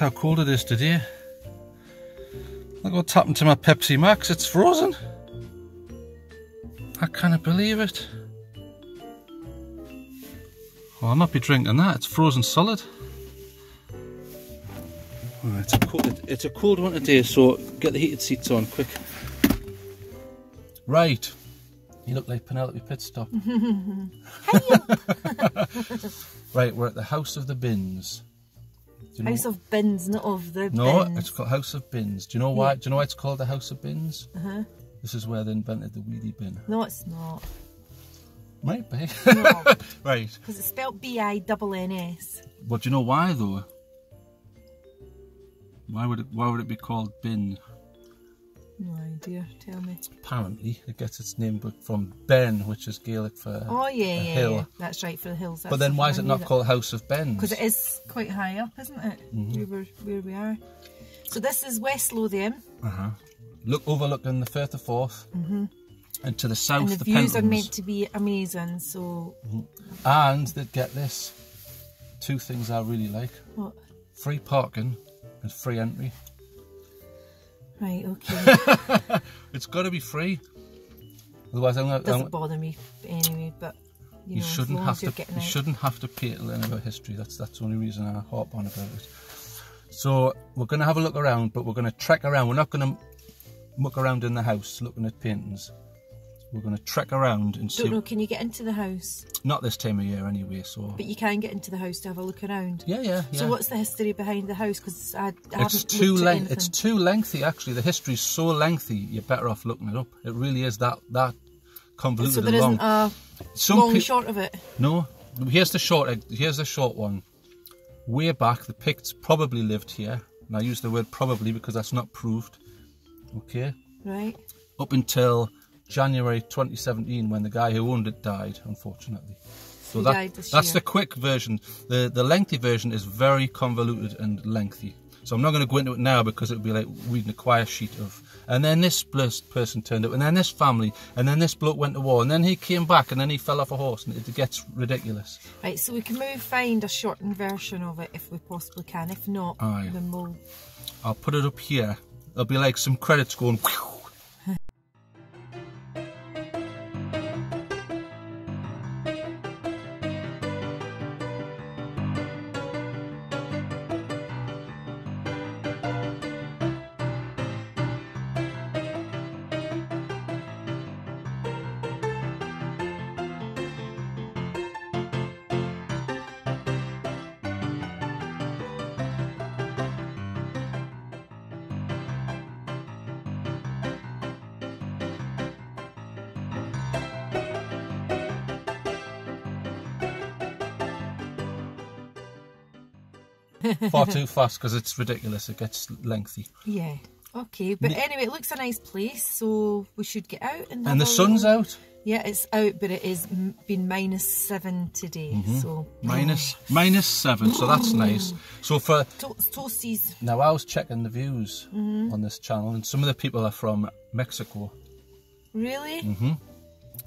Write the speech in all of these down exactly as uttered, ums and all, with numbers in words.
how cold it is today. Look what's happened to my Pepsi Max, it's frozen. I cannot believe it. Well, I'll not be drinking that, it's frozen solid. Oh, it's, a cold, it's a cold one today, so get the heated seats on quick. Right, you look like Penelope Pitstop. Right, we're at the House of the Binns. You know, House of Binns, not of the No, bins. It's called House of Binns. Do you know why? Do you know why it's called the House of Binns? Uh huh. This is where they invented the wheelie bin. No, it's not. Might be. No. Right. Because it's spelled B I N N S. Well, do you know why though? Why would it? Why would it be called bin? No idea. Tell me. Apparently, it gets its name from Ben, which is Gaelic for oh yeah, a yeah, hill. Yeah. That's right, for the hills. That's but then why is it not called House of Binns? Because it is quite high up, isn't it? Mm-hmm. where, where we are. So this is West Lothian. Uh huh. Look, overlooking the Firth of Forth. Mm-hmm. And to the south, and the, the views Pentlands. Are meant to be amazing. So. Mm-hmm. And they'd get this. Two things I really like. What? Free parking and free entry. Right, okay. It's got to be free. Otherwise, I'm gonna, it doesn't I'm, bother me anyway. But you, you know, shouldn't have to. You out. Shouldn't have to pay to learn about history. That's that's the only reason I harp on about it. So we're going to have a look around, but we're going to trek around. We're not going to muck around in the house looking at paintings. We're going to trek around and see. Don't know. Can you get into the house? Not this time of year, anyway. So. But you can get into the house to have a look around. Yeah, yeah. yeah. So what's the history behind the house? Because I, I haven't too looked at anything. It's too lengthy. Actually, the history's so lengthy. You're better off looking it up. It really is that that convoluted. So there and long. Isn't a Some long short of it. No. Here's the short. Here's the short one. Way back, the Picts probably lived here, and I use the word probably because that's not proved. Okay. Right. Up until January twenty seventeen, when the guy who owned it died, unfortunately. So he that, died this that's year. The quick version. The, the lengthy version is very convoluted and lengthy. So I'm not going to go into it now because it would be like reading a choir sheet of, and then this person turned up, and then this family, and then this bloke went to war, and then he came back, and then he fell off a horse, and it gets ridiculous. Right, so we can move, find a shortened version of it if we possibly can. If not, Aye. then we'll... I'll put it up here. There'll be like some credits going... Whew, far too fast because it's ridiculous. It gets lengthy. Yeah. Okay. But anyway, it looks a nice place, so we should get out and. And the sun's little... out. Yeah, it's out, but it has been minus seven today. Mm-hmm. So minus minus seven. So that's nice. So for toasties. Now I was checking the views mm-hmm. on this channel, and some of the people are from Mexico. Really? Mm-hmm.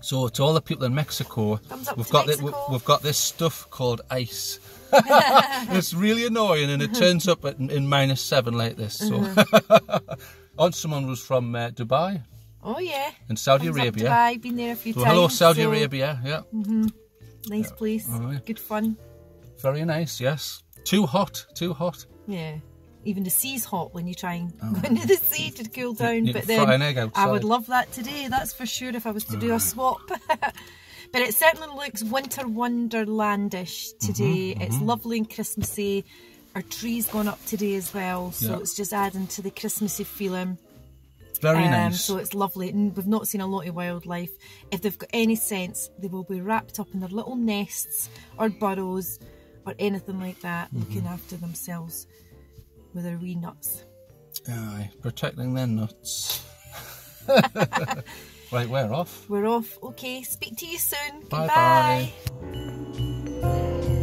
So to all the people in Mexico, we've got Mexico. This, we've got this stuff called ice. It's really annoying, and it turns up at, in minus seven like this. So, uh-huh. On someone was from uh, Dubai. Oh yeah. And Saudi Comes Arabia. Dubai, been there a few so, times. Hello, Saudi so... Arabia. Yeah. Mm-hmm. Nice yeah. place. Oh, yeah. Good fun. Very nice. Yes. Too hot. Too hot. Yeah. Even the sea's hot when you try and oh. go into the sea to cool down. You but then I would love that today, that's for sure, if I was to oh. do a swap. But it certainly looks winter wonderlandish today. Mm-hmm, it's mm-hmm. lovely and Christmassy. Our tree's gone up today as well, so yeah. it's just adding to the Christmassy feeling. Very um, nice. So it's lovely, and we've not seen a lot of wildlife. If they've got any sense, they will be wrapped up in their little nests or burrows or anything like that, mm-hmm. looking after themselves. With their wee nuts. Aye, protecting their nuts. Right, we're off. We're off. Okay, speak to you soon. Bye bye. Goodbye. Thank you.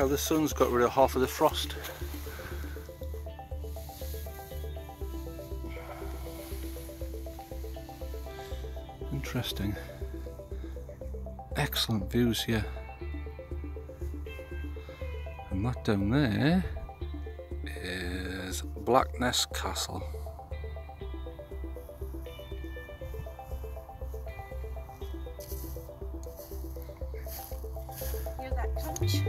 how the sun's got rid of half of the frost. Interesting. Excellent views here. And that down there is Blackness Castle. Hear that crunch?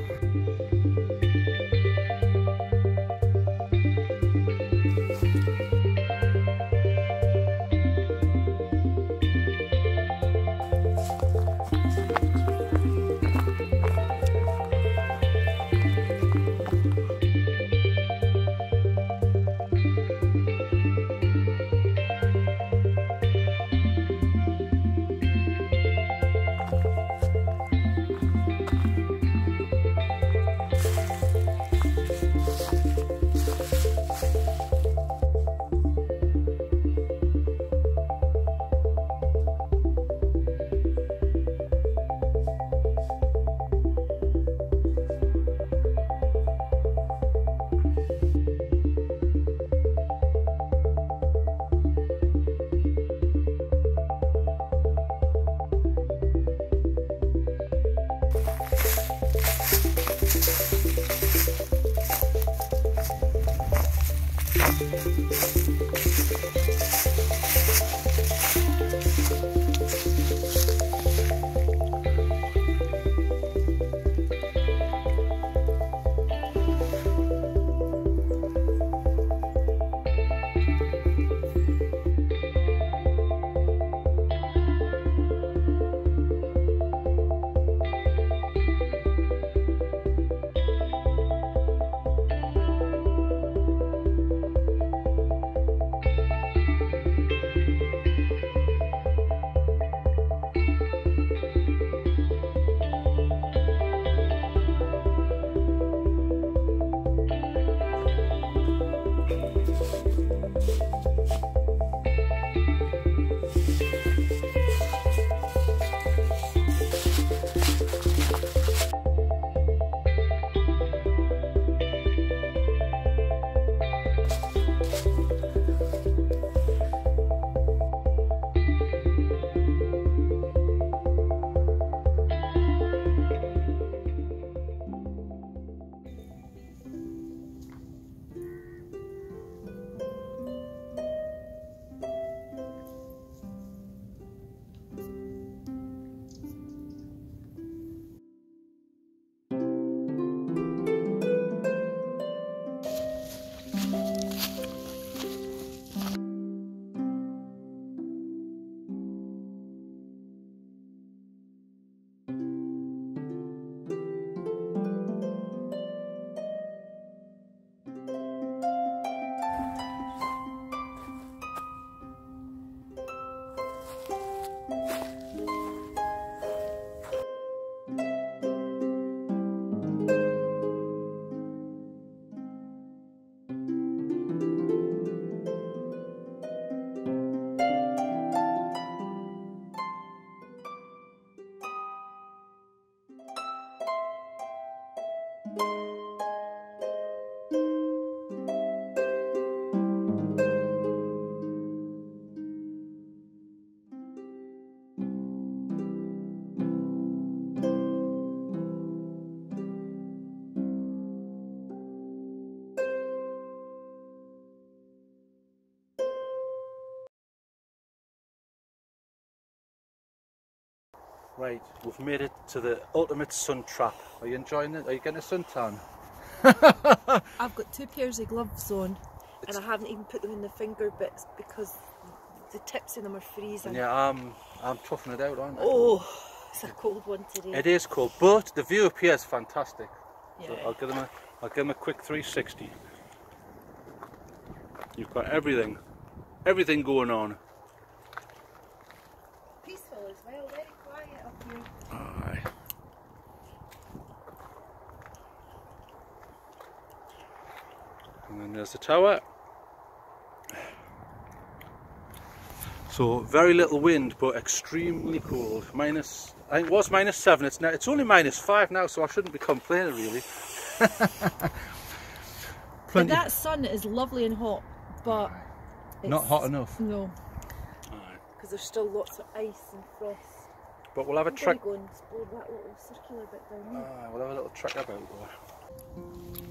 Right, we've made it to the ultimate sun trap. Are you enjoying it? Are you getting a suntan? I've got two pairs of gloves on, it's... and I haven't even put them in the finger bits because the tips in them are freezing. Yeah, I'm, I'm toughing it out, aren't I? Oh, it's a cold one today. It is cold, but the view up here is fantastic. Yeah. So I'll give them a, I'll give them a quick three sixty. You've got everything, everything going on. And then there's the tower. So very little wind, but extremely cold. Minus, I think it was minus seven. It's now, it's only minus five now, so I shouldn't be complaining really. But that sun is lovely and hot, but it's not hot enough. No, because there's still lots of ice and frost. But we'll have a trick. Go and explore that little circular bit down there. Ah, we'll have a little trick about there.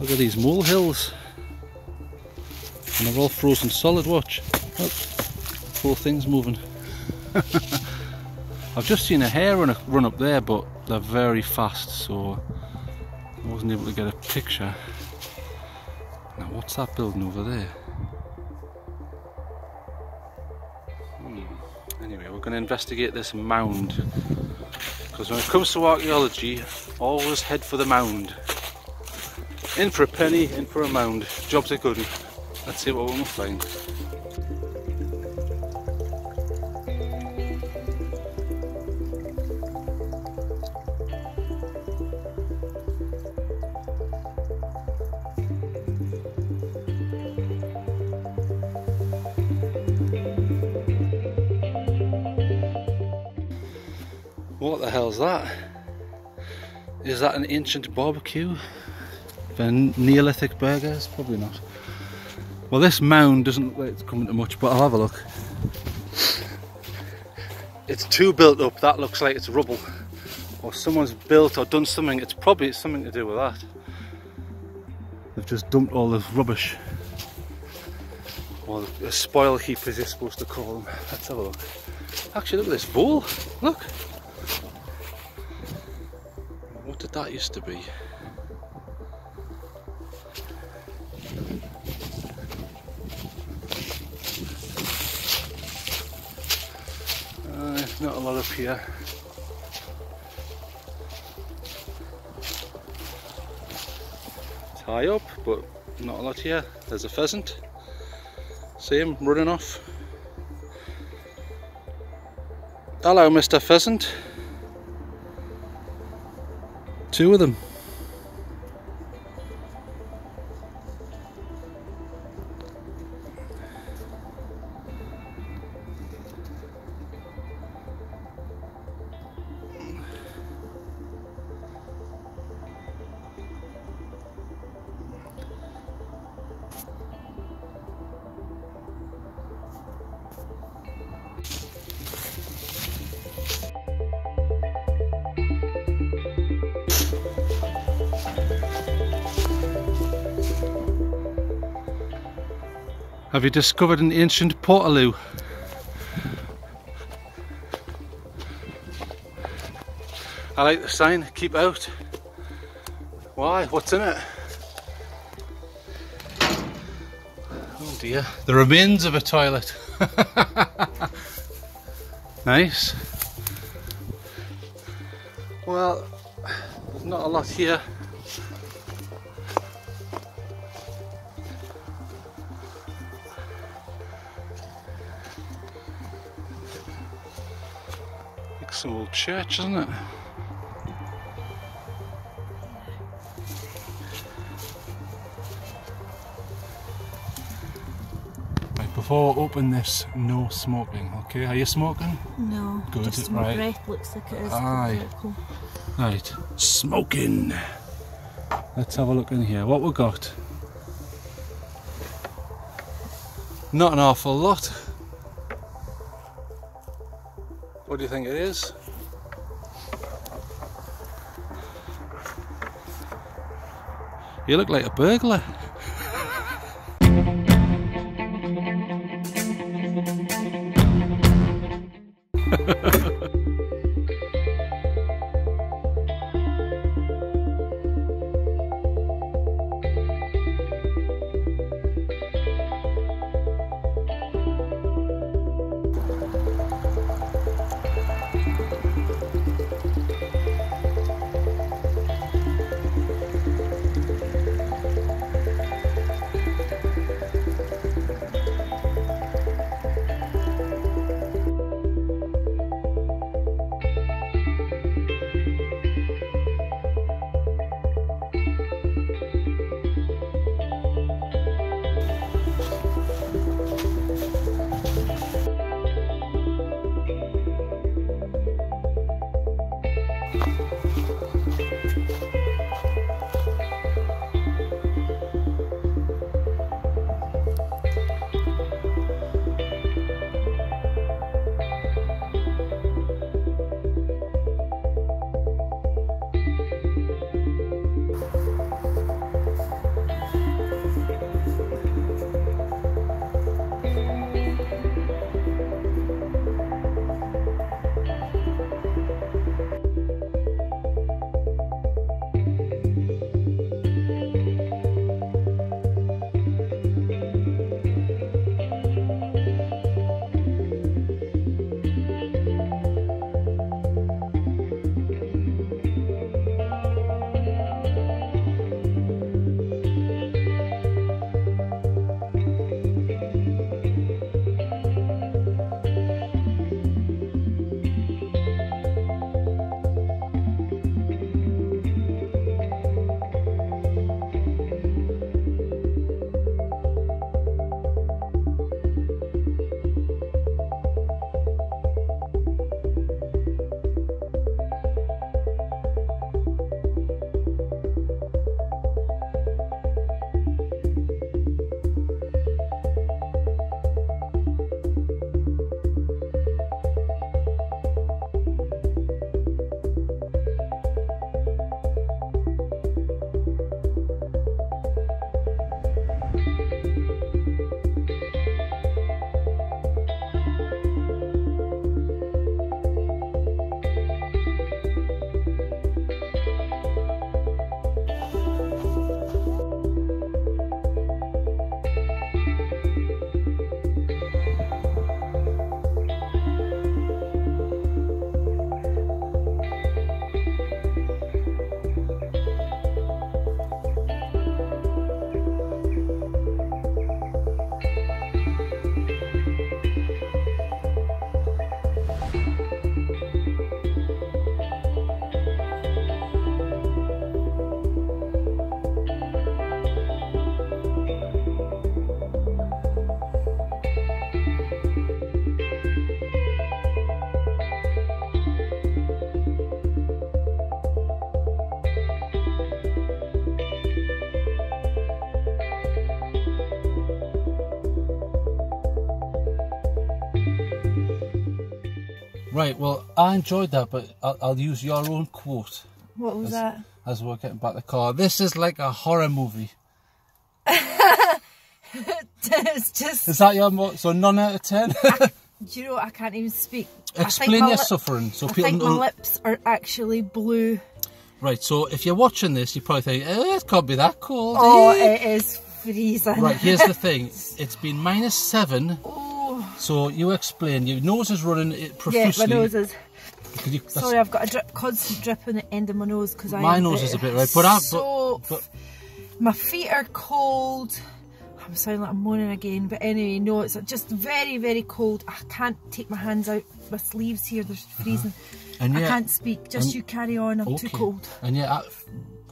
Look at these molehills, and they're all frozen solid. Watch, oh, poor thing's moving. I've just seen a hare run, run up there, but they're very fast, so I wasn't able to get a picture. Now what's that building over there? Hmm. Anyway, we're going to investigate this mound, because when it comes to archaeology, always head for the mound. In for a penny, in for a mound. Job's a good one. Let's see what we're going to find. What the hell's that? Is that an ancient barbecue? For Neolithic burgers? Probably not. Well, this mound doesn't look like it's coming to much, but I'll have a look. It's too built up, that looks like it's rubble. or someone's built or done something. It's probably something to do with that. They've just dumped all the rubbish, or the spoil heapers, you're supposed to call them. Let's have a look. Actually, look at this bowl. Look. What did that used to be? Uh, not a lot up here. It's high up, but not a lot here. There's a pheasant. See him running off. Hello, Mister Pheasant. Two of them. Have you discovered an ancient portaloo? I like the sign, keep out. Why? What's in it? Oh dear. The remains of a toilet. Nice. Well, there's not a lot here. It's an old church, isn't it? Right, before I open this, no smoking, okay? Are you smoking? No. Good, just my right. Breath looks like it is. Aye. Cool. Right, smoking. Let's have a look in here. What we got? Not an awful lot. What do you think it is? You look like a burglar. Right, well, I enjoyed that, but I'll, I'll use your own quote. What was as, that? As we're getting back the car. This is like a horror movie. It's just... Is that your... Mo so none out of ten? I, do you know, I can't even speak. Explain your suffering. So I people think my lips are actually blue. Right, so if you're watching this, you probably think, eh, it can't be that cold. Oh, eh? It is freezing. Right, here's the thing. It's been minus seven. Oh. So you explain. Your nose is running it profusely. Yeah, my nose is... You, Sorry, I've got a drip, constant drip on the end of my nose because I... My nose is a bit red, but I've... So... But, but, my feet are cold. I'm sounding like I'm moaning again, but anyway, no, it's just very, very cold. I can't take my hands out, my sleeves here, they're freezing. Uh-huh. And yet, I can't speak, just and, you carry on, I'm okay. too cold. And yet, I,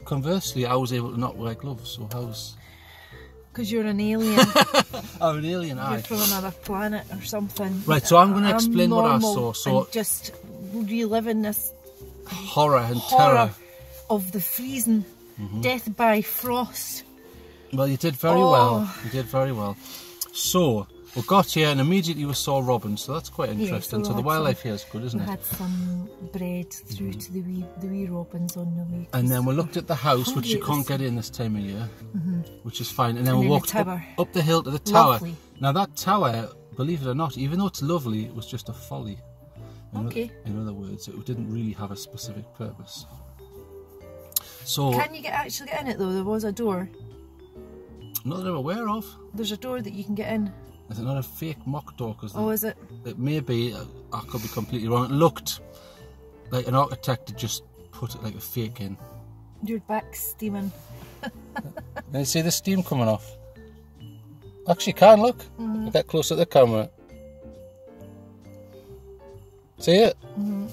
conversely, I was able to not wear gloves, so how's... Because you're an alien. I'm an alien, you're aye. You're from another planet or something. Right, so I'm going to explain what I saw. So and just reliving this... Horror and horror terror. Of the freezing, mm-hmm. death by frost. Well, you did very oh. well. You did very well. So, we got here and immediately we saw robins, so that's quite interesting. Yeah, so, so the wildlife some, here is good, isn't we it? We had some bread through mm-hmm. to the wee, the wee robins on the way. And then we looked at the house, which you can't get in this time of year, mm-hmm. which is fine. And then and we then walked the up, up the hill to the tower. Lovely. Now that tower, believe it or not, even though it's lovely, it was just a folly. In okay. O in other words, it didn't really have a specific purpose. So can you get actually get in it though? There was a door. Not that I'm aware of. There's a door that you can get in. Is it not a fake mock door? Cause oh, the, is it? It may be. I could be completely wrong. It looked like an architect had just put it like a fake in. Your back's steaming. Now you see the steam coming off. Actually, you can look. Mm. Get closer to the camera. See it? Mm-hmm.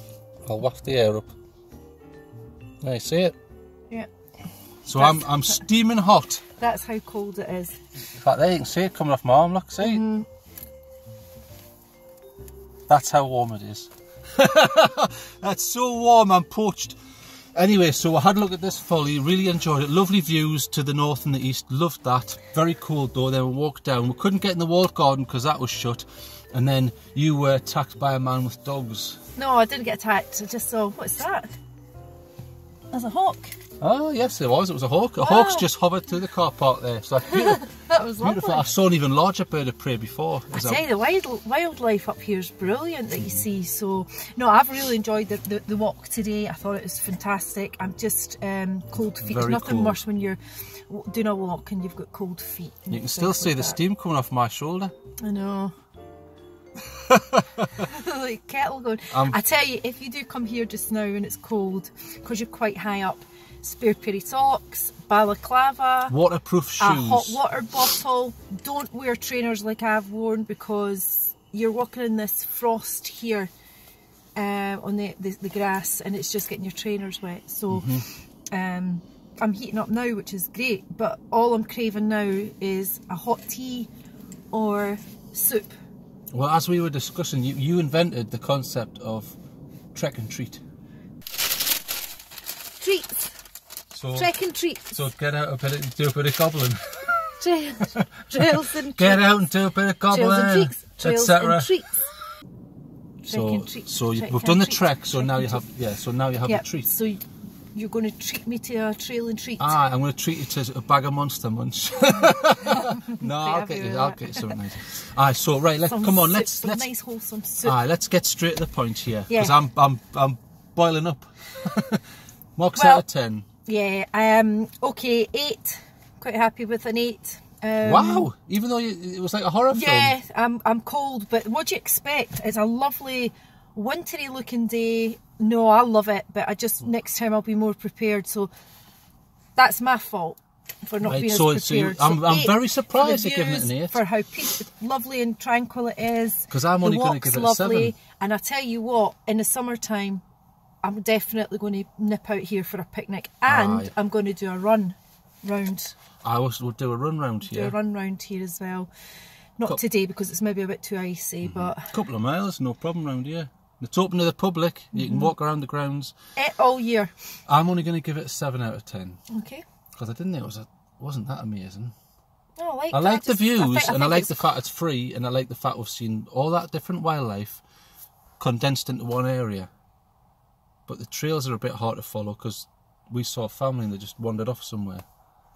I'll waft the air up. Now you see it? Yeah. So that's, I'm I'm steaming hot. That's how cold it is. In fact, there you can see it coming off my arm, look, see? Mm-hmm. That's how warm it is. That's so warm, I'm poached. Anyway, so I had a look at this folly, really enjoyed it. Lovely views to the north and the east, loved that. Very cold though, then we walked down. We couldn't get in the walled garden because that was shut. And then you were attacked by a man with dogs. No, I didn't get attacked, I just saw, what's that? There's a hawk. Oh yes, there was. It was a hawk. A wow. hawk's just hovered through the car park there. It's like beautiful. That was beautiful. Lovely. I saw an even larger bird of prey before. I tell you, the wild, wildlife up here is brilliant that you see. So no, I've really enjoyed the, the, the walk today. I thought it was fantastic. I'm just um, cold feet. Very Nothing cold. worse when you're doing a walk and you've got cold feet. You can still see like the that. steam coming off my shoulder. I know. Like kettle going. Um, I tell you, if you do come here just now and it's cold, because you're quite high up, spare pair of socks, balaclava, waterproof shoes, a hot water bottle. Don't wear trainers like I've worn because you're walking in this frost here uh, on the, the the grass, and it's just getting your trainers wet. So mm-hmm. um, I'm heating up now, which is great. But all I'm craving now is a hot tea or soup. Well, as we were discussing, you, you invented the concept of trek and treat. Treats. So, trek and treat. So get out a bit and do a bit of gobbling. Trails, trails and treats. Get out and do a bit of gobbling, et cetera. So, so you, we've done the trek, so now you have, yeah. So now you have yep. a treat. So you're going to treat me to a trail and treat. Ah, I'm going to treat you to a bag of Monster Munch. No, I'll get you. I'll get you something nice. Aye, so right, let's come on. Soup, let's some let's nice wholesome soup. Aye, let's get straight to the point here because yeah. I'm I'm I'm boiling up. Marks well, out of ten. Yeah, um, okay, eight. Quite happy with an eight. Um, wow, even though you, it was like a horror yeah, film. Yeah, I'm, I'm cold, but what do you expect? It's a lovely, wintry looking day. No, I love it, but I just, next time I'll be more prepared. So that's my fault for not right, being so, as prepared. So I'm, so I'm very surprised you're giving it an eight. For how peaceful, lovely and tranquil it is. Because I'm only going to give it a seven. And I tell you what, in the summertime, I'm definitely going to nip out here for a picnic, and Aye. I'm going to do a run round. I also will do a run round here. Do a run round here as well. Not Co today because it's maybe a bit too icy, mm-hmm. but a couple of miles, no problem round here. It's open to the public. Mm-hmm. You can walk around the grounds it all year. I'm only going to give it a seven out of ten. Okay. Because I didn't think it was a, wasn't that amazing. No, I like. I like the views, I think, I and I like the fact it's free, and I like the fact we've seen all that different wildlife. condensed into one area. But the trails are a bit hard to follow because we saw a family and they just wandered off somewhere.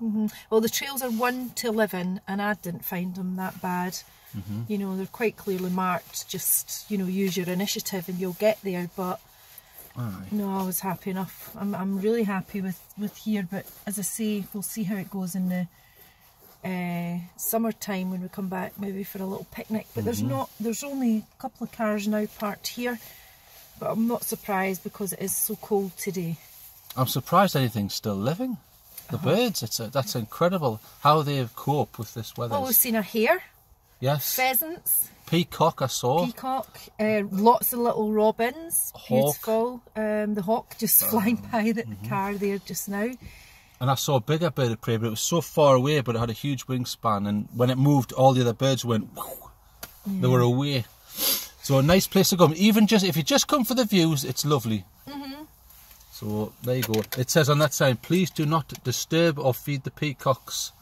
Mm-hmm. Well, the trails are one to eleven and I didn't find them that bad. Mm-hmm. You know, they're quite clearly marked, just, you know, use your initiative and you'll get there, but aye. No, I was happy enough. I'm, I'm really happy with, with here, but as I say, we'll see how it goes in the uh, summertime when we come back, maybe for a little picnic. But mm-hmm. there's not, there's only a couple of cars now parked here, but I'm not surprised because it is so cold today. I'm surprised anything's still living. The uh-huh. birds, it's a, that's incredible how they cope with this weather. Oh, we've seen a hare. Yes. Pheasants. Peacock, I saw. Peacock. Uh, lots of little robins. Hawk. Beautiful. Um, the hawk just flying by the mm-hmm. car there just now. And I saw a bigger bird of prey, but it was so far away, but it had a huge wingspan. And when it moved, all the other birds went, whoo, yeah. They were away. So a nice place to come. Even just, if you just come for the views, it's lovely. Mm-hmm. So there you go. It says on that sign, please do not disturb or feed the peacocks.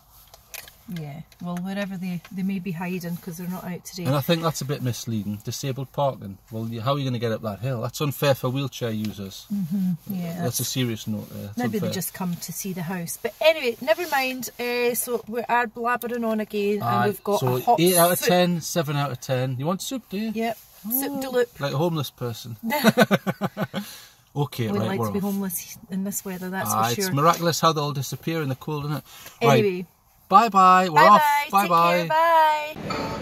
Yeah, well, wherever they, they may be hiding because they're not out today. And I think that's a bit misleading, disabled parking. Well, how are you going to get up that hill? That's unfair for wheelchair users. Mm-hmm. Yeah, that's, that's a serious note there. That's maybe unfair. They just come to see the house. But anyway, never mind. Uh, so we are blabbering on again. Aye. And we've got so a hot eight out of ten, seven out of ten. You want soup, do you? Yep, oh, soup de loop. Like a homeless person. Okay, we'd right, like we're to off. Be homeless in this weather, that's Aye, for sure. It's miraculous how they all disappear in the cold, isn't it? Anyway. Right. Bye bye. We're bye off. Bye bye. Bye. Bye.